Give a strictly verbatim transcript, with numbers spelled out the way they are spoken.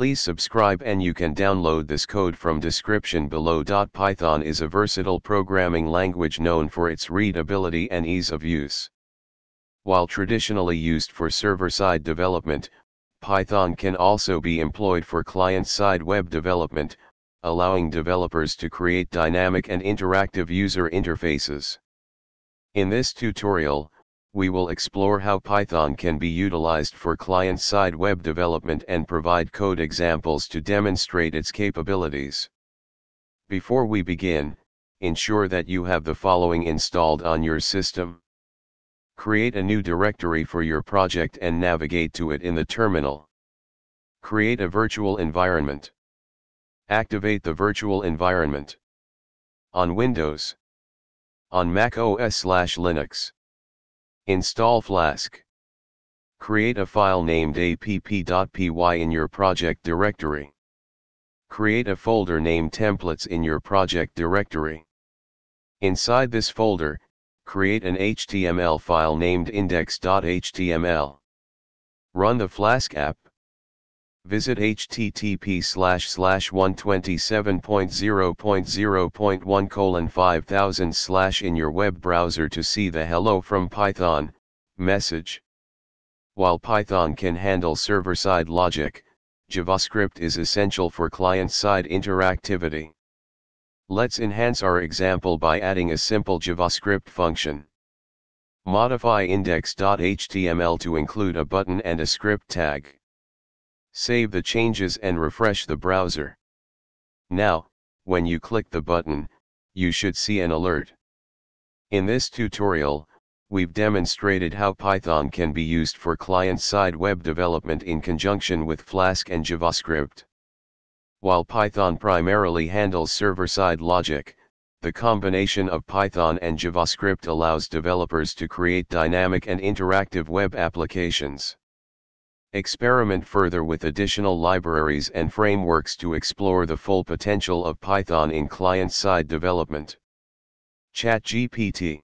Please subscribe, and you can download this code from description below. Python is a versatile programming language known for its readability and ease of use. While traditionally used for server-side development, Python can also be employed for client-side web development, allowing developers to create dynamic and interactive user interfaces. In this tutorial, we will explore how Python can be utilized for client-side web development and provide code examples to demonstrate its capabilities. Before we begin, ensure that you have the following installed on your system. Create a new directory for your project and navigate to it in the terminal. Create a virtual environment. Activate the virtual environment. On Windows. On Mac O S slash Linux. Install Flask. Create a file named app.py in your project directory. Create a folder named templates in your project directory. Inside this folder, create an H T M L file named index.html. Run the Flask app. Visit h t t p colon slash slash one twenty-seven dot zero dot zero dot one colon five thousand slash in your web browser to see the Hello from Python message. While Python can handle server-side logic, JavaScript is essential for client-side interactivity. Let's enhance our example by adding a simple JavaScript function. Modify index.html to include a button and a script tag. Save the changes and refresh the browser. Now, when you click the button, you should see an alert. In this tutorial, we've demonstrated how Python can be used for client-side web development in conjunction with Flask and JavaScript. While Python primarily handles server-side logic, the combination of Python and JavaScript allows developers to create dynamic and interactive web applications. Experiment further with additional libraries and frameworks to explore the full potential of Python in client-side development. ChatGPT.